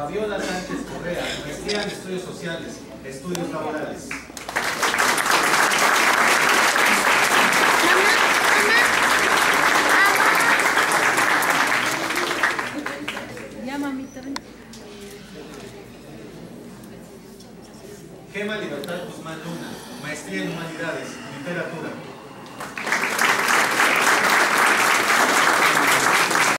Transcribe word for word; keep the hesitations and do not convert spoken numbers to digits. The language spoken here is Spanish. Fabiola Sánchez Correa, maestría en Estudios Sociales, Estudios Laborales. Gema Libertad Guzmán Luna, maestría en Humanidades, Literatura.